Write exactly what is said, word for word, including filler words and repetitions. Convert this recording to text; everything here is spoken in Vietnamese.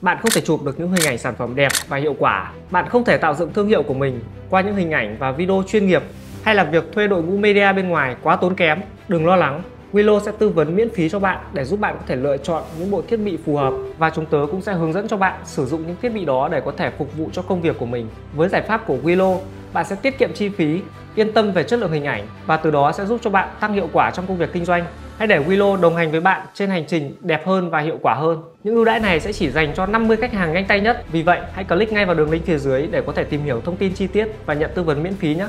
Bạn không thể chụp được những hình ảnh sản phẩm đẹp và hiệu quả. Bạn không thể tạo dựng thương hiệu của mình qua những hình ảnh và video chuyên nghiệp, hay là việc thuê đội ngũ media bên ngoài quá tốn kém. Đừng lo lắng, Welo sẽ tư vấn miễn phí cho bạn để giúp bạn có thể lựa chọn những bộ thiết bị phù hợp, và chúng tớ cũng sẽ hướng dẫn cho bạn sử dụng những thiết bị đó để có thể phục vụ cho công việc của mình. Với giải pháp của Welo, bạn sẽ tiết kiệm chi phí, yên tâm về chất lượng hình ảnh và từ đó sẽ giúp cho bạn tăng hiệu quả trong công việc kinh doanh. Hãy để Welo đồng hành với bạn trên hành trình đẹp hơn và hiệu quả hơn. Những ưu đãi này sẽ chỉ dành cho năm mươi khách hàng nhanh tay nhất. Vì vậy, hãy click ngay vào đường link phía dưới để có thể tìm hiểu thông tin chi tiết và nhận tư vấn miễn phí nhé.